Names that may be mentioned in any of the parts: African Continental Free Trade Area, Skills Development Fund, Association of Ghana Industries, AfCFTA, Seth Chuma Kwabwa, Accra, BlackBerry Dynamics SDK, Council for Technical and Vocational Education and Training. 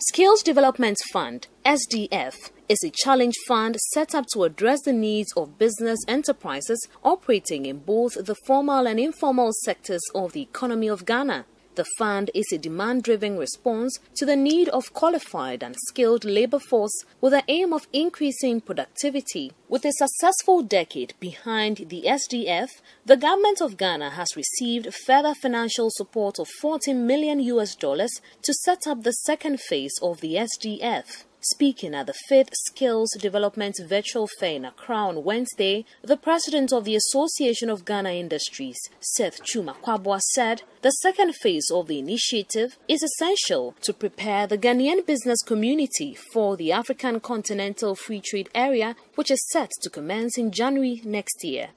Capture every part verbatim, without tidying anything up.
Skills Development Fund, S D F, is a challenge fund set up to address the needs of business enterprises operating in both the formal and informal sectors of the economy of Ghana. The fund is a demand-driven response to the need of qualified and skilled labor force with the aim of increasing productivity. With a successful decade behind the S D F, the government of Ghana has received further financial support of forty million U S dollars to set up the second phase of the S D F. Speaking at the fifth Skills Development Virtual Fair in Accra on Wednesday, the president of the Association of Ghana Industries, Seth Chuma Kwabwa, said the second phase of the initiative is essential to prepare the Ghanaian business community for the African Continental Free Trade Area, which is set to commence in January next year.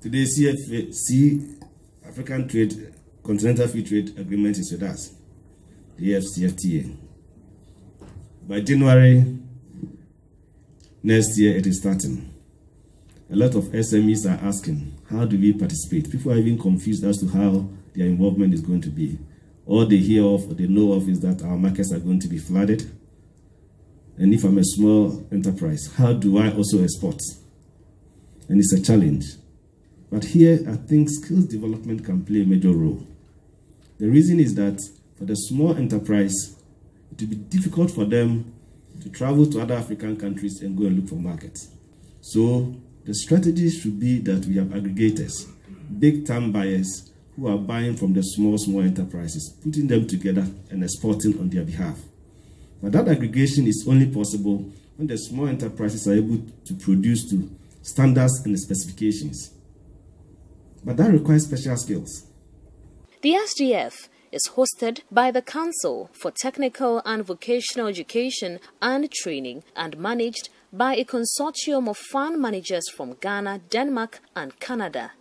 Today, C F A, African Trade, Continental Free Trade Agreement is with us, the A F C F T A. By January next year, it is starting. A lot of S M Es are asking, how do we participate? People are even confused as to how their involvement is going to be. All they hear of, or they know of, is that our markets are going to be flooded. And if I'm a small enterprise, how do I also export? And it's a challenge. But here, I think skills development can play a major role. The reason is that for the small enterprise, it would be difficult for them to travel to other African countries and go and look for markets. So the strategy should be that we have aggregators, big-time buyers who are buying from the small, small enterprises, putting them together and exporting on their behalf. But that aggregation is only possible when the small enterprises are able to produce to standards and specifications. But that requires special skills. The S D F is hosted by the Council for Technical and Vocational Education and Training and managed by a consortium of fund managers from Ghana, Denmark, and Canada.